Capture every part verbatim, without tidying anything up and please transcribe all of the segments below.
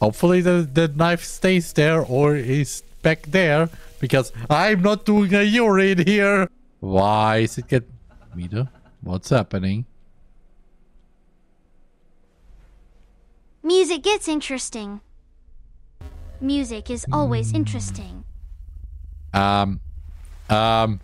Hopefully the, the knife stays there or is back there, because I'm not doing a Yuri in here. Why is it get... Mita, what's happening? Music gets interesting. Music is always mm. interesting. Um... Um...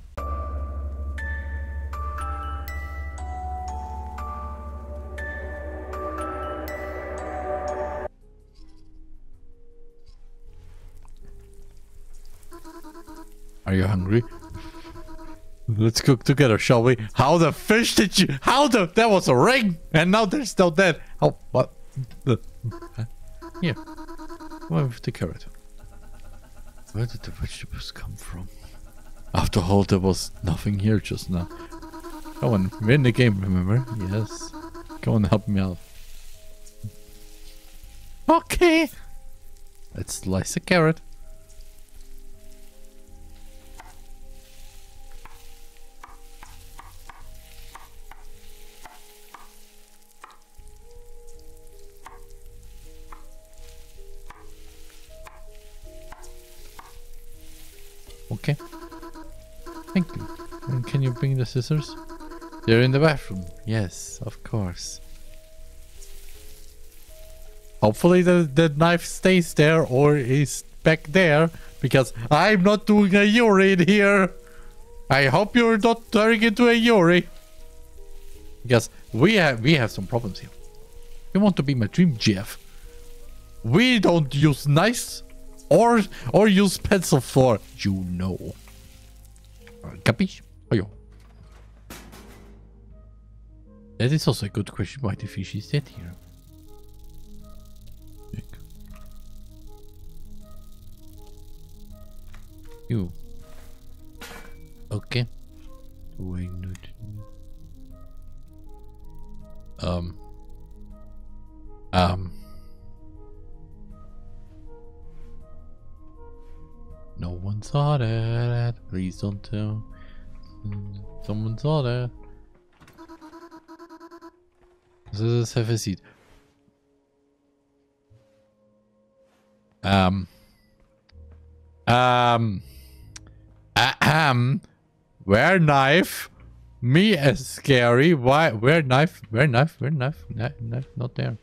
Are you hungry? Let's cook together, shall we? How the fish did you? How the? That was a ring, and now they're still dead. How? What? The? Huh? Yeah. Where with the carrot? Where did the vegetables come from? After all, there was nothing here just now. Go on, we're in the game, remember? Yes. Go on, help me out. Okay. Let's slice the carrot. Okay. Thank you. And can you bring the scissors? They're in the bathroom. Yes, of course. Hopefully the, the knife stays there or is back there, because I'm not doing a Yuri in here. I hope you're not turning into a Yuri, because we have, we have some problems here. You want to be my dream G F? We don't use knives. Or, or use pencil for, you know. Capiche? Oh, yo. That is also a good question, why the fish is dead here. You. Okay. Why not? Um. Um. No one saw that. Please don't tell. Someone saw that. Let's have a seat. Um. Um. Ahem. Where knife? Me as scary. Why? Where knife? Where knife? Where knife? Knife? Knife? Not there.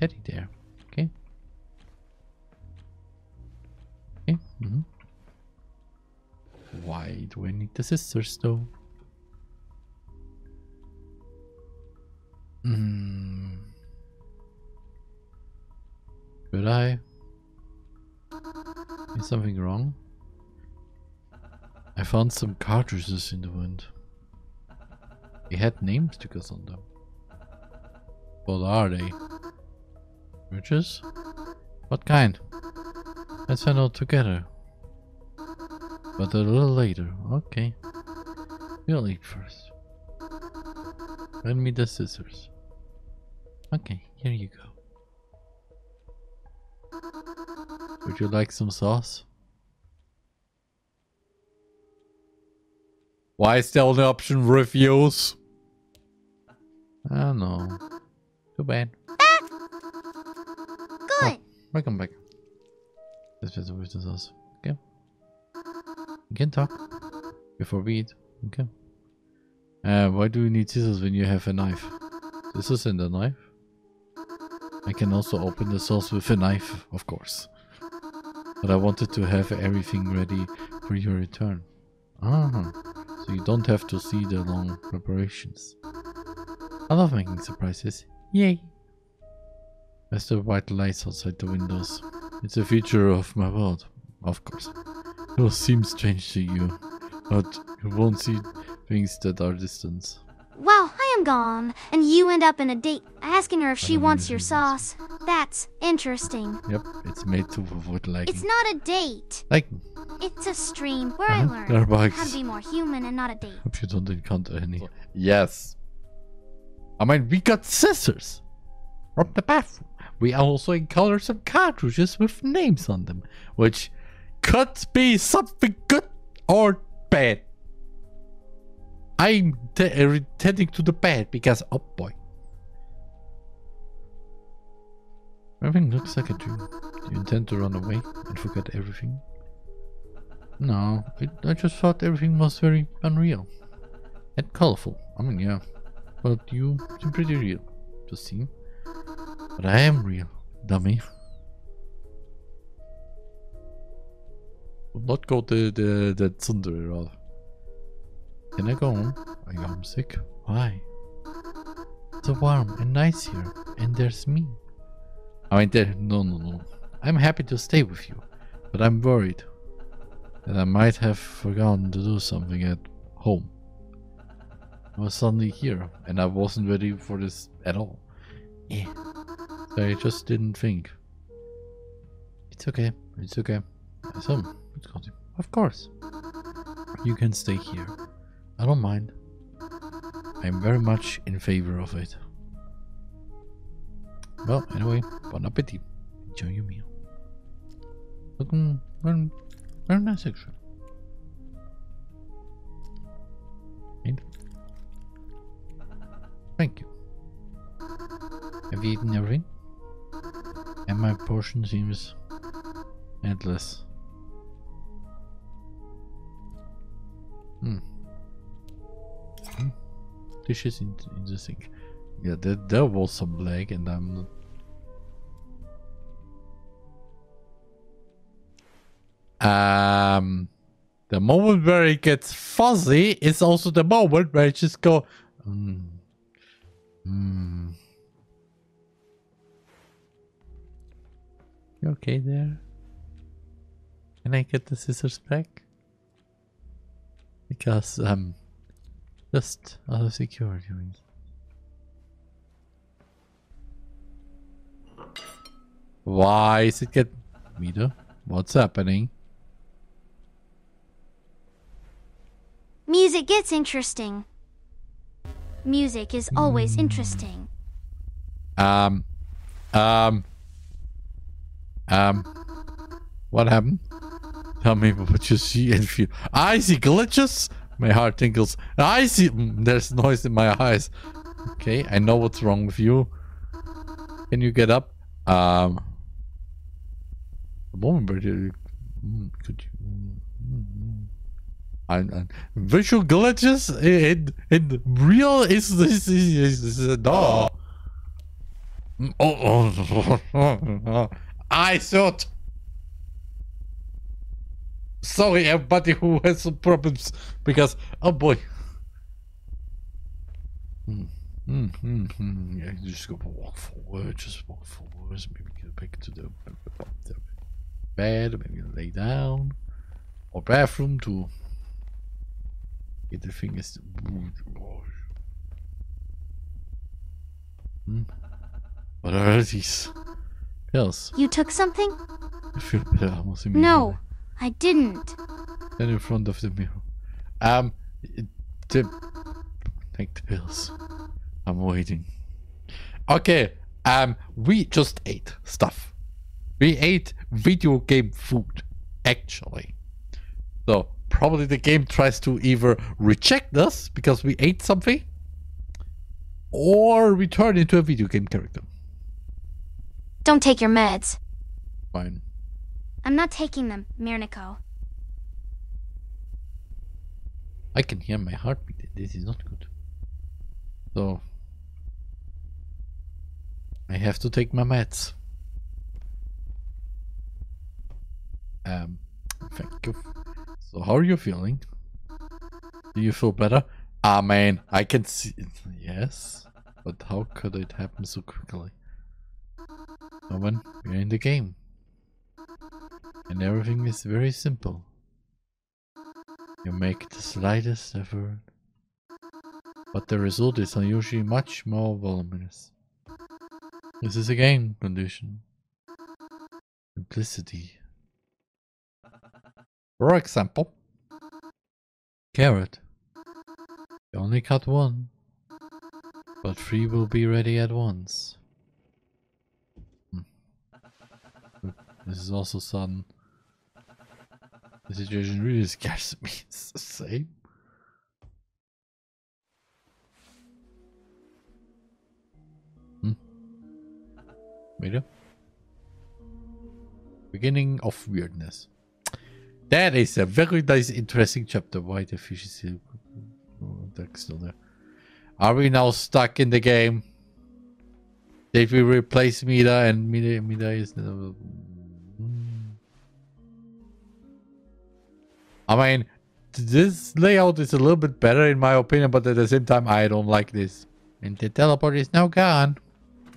Teddy there. Okay. Okay. Mm-hmm. Why do I need the scissors though? Mm. Could I? Is something wrong? I found some cartridges in the wind. They had name stickers on them. What are they? Cartridges? What kind? Let's find out together. But a little later, okay. We'll eat first. Lend me the scissors. Okay, here you go. Would you like some sauce? Why is the only option refuse? I don't know. Too bad. Back. Good. Oh, welcome back. This is with the sauce. You can talk before we eat. Okay. Uh, why do you need scissors when you have a knife? Scissors and a knife. I can also open the sauce with a knife, of course. But I wanted to have everything ready for your return. Ah, so you don't have to see the long preparations. I love making surprises. Yay! There's the white lights outside the windows. It's a feature of my world, of course. It will seem strange to you, but you won't see things that are distant. Well, I am gone, and you end up in a date asking her if she wants your sauce. That's interesting. Yep, it's made to avoid like. It's not a date. Like. It's a stream where uh-huh. I learn Starbucks. How to be more human and not a date. Hope you don't encounter any. Yes. I mean, we got scissors from the bathroom. We also encountered some cartridges with names on them, which. Could be something good or bad. I'm tending to the bad because, oh boy. Everything looks like a dream. Do you intend to run away and forget everything? No, it, I just thought everything was very unreal. And colorful. I mean, yeah. But you seem pretty real. Just seem. But I am real, dummy. Will not go the the the tsundere rather. Can I go home? Are you homesick? Why? It's so warm and nice here, and there's me. I mean, there. No, no, no. I'm happy to stay with you, but I'm worried that I might have forgotten to do something at home. I was suddenly here, and I wasn't ready for this at all. Yeah. So I just didn't think. It's okay. It's okay. So, let's continue. Of course. You can stay here. I don't mind. I'm very much in favor of it. Well, anyway, bon appetit. Enjoy your meal. Looking very, very nice actually. Thank you. Have you eaten everything? And my portion seems endless. Hmm. hmm. Dishes in, in the sink. Yeah, there, there was some lag, and I'm not. Um, the moment where it gets fuzzy is also the moment where it just go. Mm. Mm. You okay there? Can I get the scissors back? Because um, just out of security reasons. Why is it getting... Mita, what's happening? Music gets interesting. Music is always mm. interesting. Um, um, um, what happened? Tell me what you see and feel. I see glitches. My heart tinkles. I see... Mm, there's noise in my eyes. Okay, I know what's wrong with you. Can you get up? Um... A moment, but you... Mm, could you... Mm, mm, I'm, I'm, visual glitches? It... It... Real is this... Is this a dog? Oh, oh, oh, oh. I thought... Sorry, everybody who has some problems, because oh boy. Mm, mm, mm, mm. Yeah, you just go walk forward, just walk forward. Maybe get back to the bed, maybe lay down, or bathroom to get the fingers. Mm. What are these pills? You took something? I feel better almost immediately. No. I didn't. Then in front of the mirror. Um, the, take the pills. I'm waiting. Okay. Um, we just ate stuff. We ate video game food, actually. So probably the game tries to either reject us because we ate something, or we turn into a video game character. Don't take your meds. Fine. I'm not taking them, Mirnico. I can hear my heartbeat. This is not good. So... I have to take my meds. Um, thank you. So how are you feeling? Do you feel better? Ah man, I can see it. Yes. But how could it happen so quickly? Roman, we're in the game. And everything is very simple. You make the slightest effort, but the result is usually much more voluminous. This is a game condition. Simplicity. For example, carrot. You only cut one, but three will be ready at once. Hmm. This is also sudden. The situation really scares me. It's the same. Hmm. Mita? Beginning of weirdness. That is a very nice, interesting chapter. Why the fish is here? Still there. Are we now stuck in the game? Did we replace Mita and Mita, Mita is... Uh, I mean, this layout is a little bit better in my opinion, but at the same time, I don't like this. And the teleport is now gone.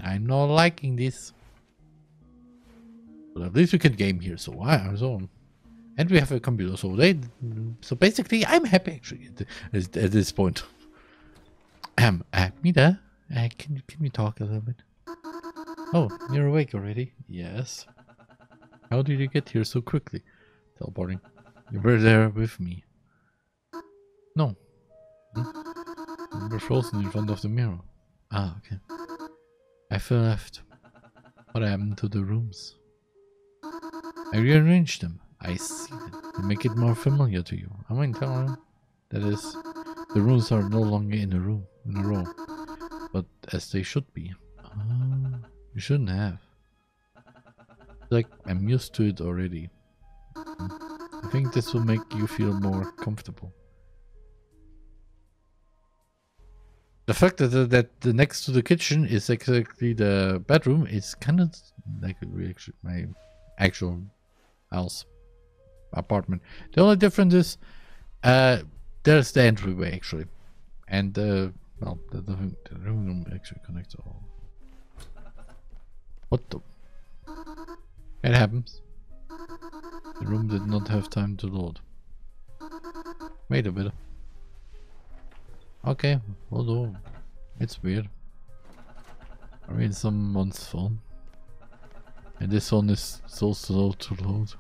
I'm not liking this. But at least we can game here, so I so on. And we have a computer, so they, so basically, I'm happy actually at, at this point. Um, uh, Mita, uh, can can we talk a little bit? Oh, you're awake already? Yes. How did you get here so quickly? Teleporting. You were there with me. No. Hmm? You were frozen in front of the mirror. Ah, okay. I fell left. What happened to the rooms? I rearranged them. I see them. To make it more familiar to you. I mean, tell you. That is, the rooms are no longer in a room, in a row. But as they should be. Oh, you shouldn't have. Like, I'm used to it already. Hmm? I think this will make you feel more comfortable. The fact that the, that the next to the kitchen is exactly the bedroom is kind of like a reaction, my actual house apartment. The only difference is uh, there's the entryway actually, and uh, well, the, the, the room actually connects all. What the? It happens. The room did not have time to load. Wait a bit. Okay, hold on. It's weird. Are we in someone's phone? And this one is so slow to load.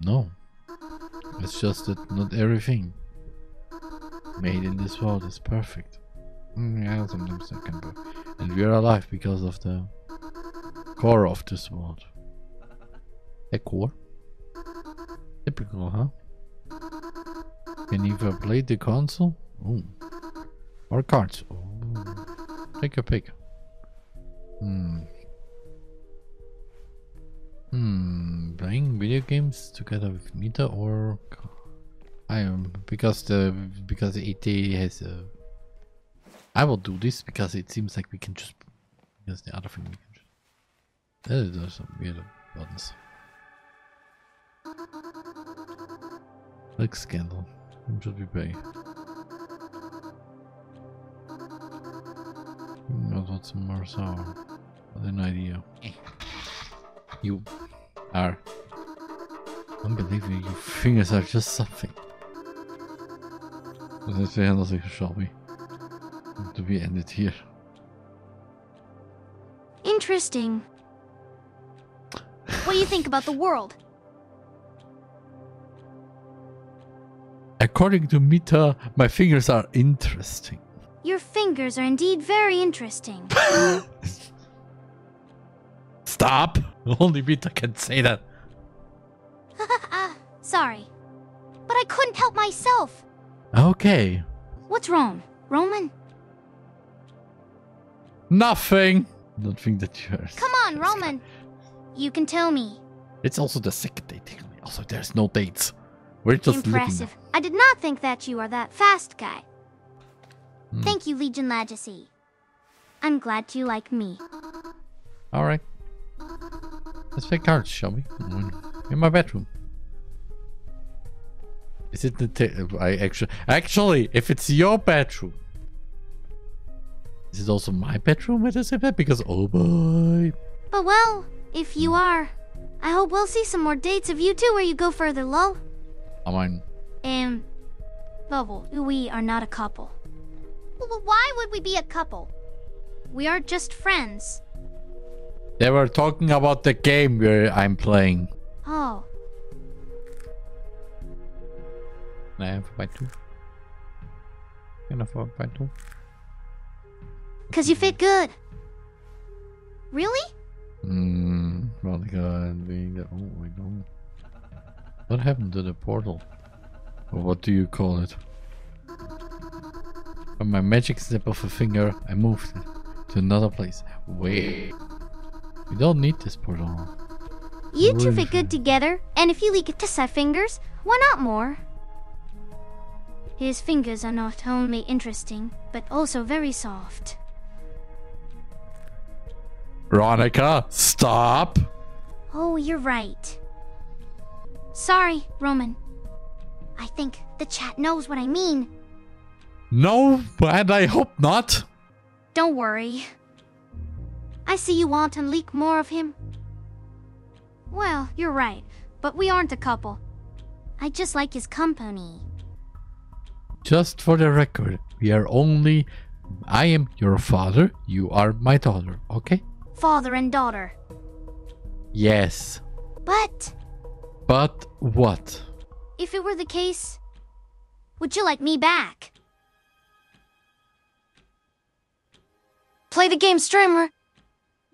No. It's just that not everything made in this world is perfect. Mm, yeah, sometimes that can be. And we are alive because of the core of this world. The core? Typical, huh? Can either play the console Ooh. or cards. Ooh. Take your pick. Hmm. Hmm. Playing video games together with Mita or I am because the because it has a. I will do this because it seems like we can just because the other thing we can just. There, there's some weird buttons. Like scandal. Whom should we pay? I want some more sour. What an idea. You are unbelievable. Your fingers are just something. Let's handle it, shall we? To be ended here. Interesting. What do you think about the world? According to Mita, my fingers are interesting. Your fingers are indeed very interesting. Stop! Only Mita can say that. uh, sorry. But I couldn't help myself. Okay. What's wrong, Roman? Nothing. I don't think that you're... Come on, Roman. You can tell me. It's also the second date. Also, there's no dates. We're just impressive. I did not think that you are that fast guy. Hmm. Thank you, Legion Legacy. I'm glad you like me. Alright. Let's play cards, shall we? In my bedroom. Is it the ta- I actually actually if it's your bedroom. Is it also my bedroom? I just said that because oh boy. But well, if you are, I hope we'll see some more dates of you two where you go further, lol. I mean, um, Bubble, we are not a couple. Well, why would we be a couple? We are just friends. They were talking about the game where I'm playing. Oh. Can I have a bite too? Can I have a bite too? Cause you fit good. Really? Hmm. Monica and being the oh my god. What happened to the portal? Or what do you call it? From my magic snap of a finger, I moved to another place. Wait. We don't need this portal. You two fit good together, and if you leak a kiss at fingers, why not more? His fingers are not only interesting, but also very soft. Ronica, stop! Oh, you're right. Sorry, Roman. I think the chat knows what I mean. No, and I hope not. Don't worry. I see you want to leak more of him. Well, you're right, but we aren't a couple. I just like his company. Just for the record, we are only... I am your father, you are my daughter, okay? Father and daughter. Yes. But... But what? If it were the case, would you like me back? Play the game, streamer!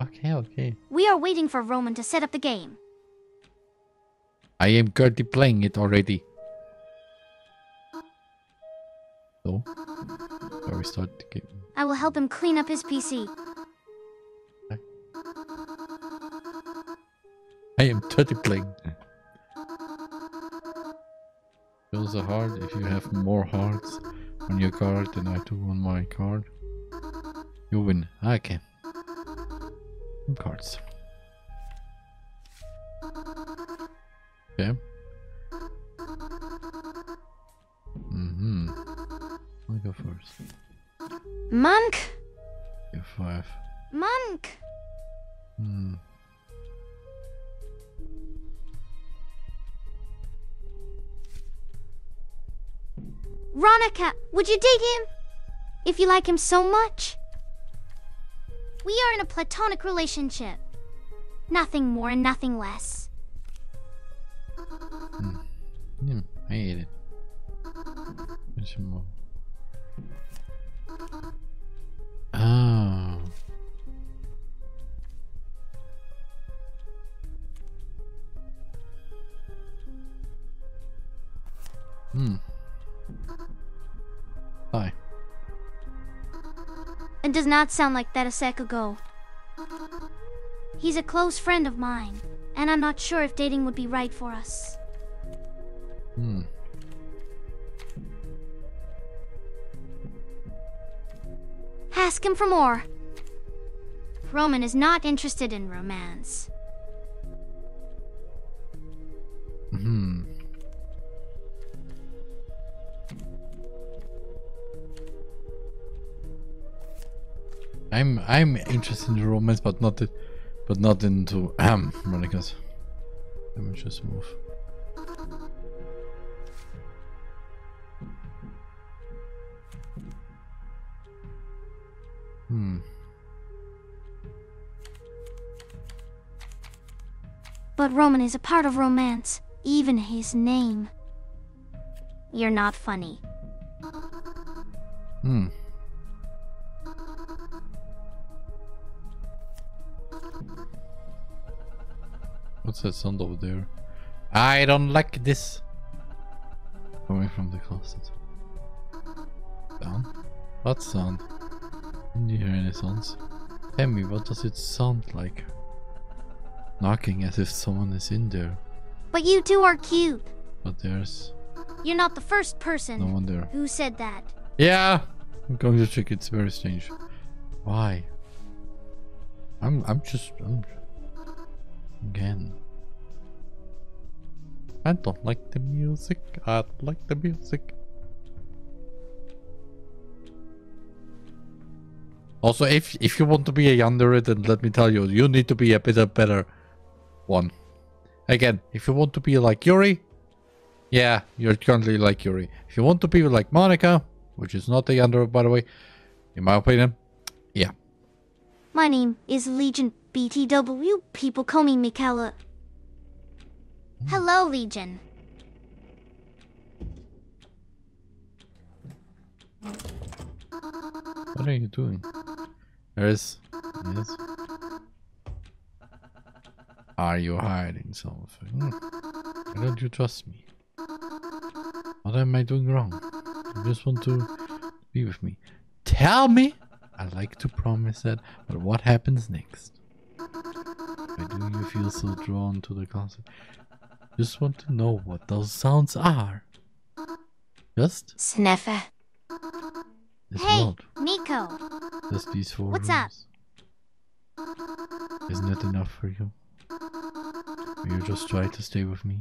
Okay, okay. We are waiting for Roman to set up the game. I am currently playing it already. So, we start the game. I will help him clean up his P C. Okay. I am totally playing. Choose a heart if you have more hearts on your card than I do on my card. You win. Okay. Cards. Okay. Mm-hmm. I go first. Monk. Give five. Monk. Hmm. Ronica, would you date him? If you like him so much? We are in a platonic relationship. Nothing more and nothing less. Mm. Mm, I hate it. There's more. Oh. Hmm. Bye. It does not sound like that a sec ago. He's a close friend of mine, and I'm not sure if dating would be right for us. Hmm. Ask him for more. Roman is not interested in romance. Hmm. I'm I'm interested in romance, but not the, but not into um Monica's. Let me just move. Hmm. But Roman is a part of romance, even his name. You're not funny. Hmm. What's that sound over there? I don't like this. Coming from the closet. Down? What sound? Didn't you hear any sounds? Tell me, what does it sound like? Knocking as if someone is in there. But you two are cute. But there's... You're not the first person no one there. Who said that. Yeah! I'm going to check, it's very strange. Why? I'm I'm just... I'm... Again, I don't like the music. I don't like the music. Also, if if you want to be a yandere, then let me tell you, you need to be a bit of better one. Again, if you want to be like Yuri, yeah, you're currently like Yuri. If you want to be like Monica, which is not a yandere, by the way, in my opinion, yeah. My name is Legion. B T W, people call me Michaela. Hello, Legion. What are you doing? There is... Yes. Are you hiding something? Why don't you trust me? What am I doing wrong? You just want to be with me. Tell me! I like to promise that, but what happens next? Why do you feel so drawn to the concept? Just want to know what those sounds are. Just? Sneffer. It's hey, not. Nico. Just these four What's rooms. Up? Isn't that enough for you? Will you just try to stay with me?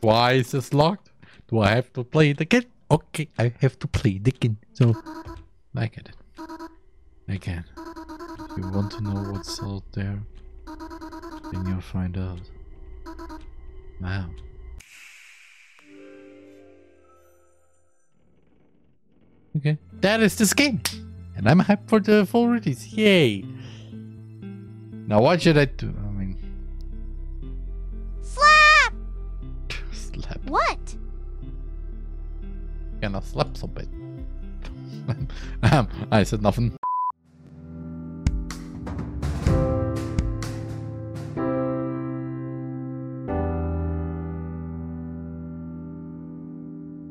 Why is this locked? Do I have to play it again? Okay, I have to play it again. So, I get it. I can. If you want to know what's out there, then you'll find out. Wow. Okay, that is this game. And I'm hyped for the full release. Yay. Now what should I do? I mean... Slap. What? Gonna slap some bit. um, I said nothing.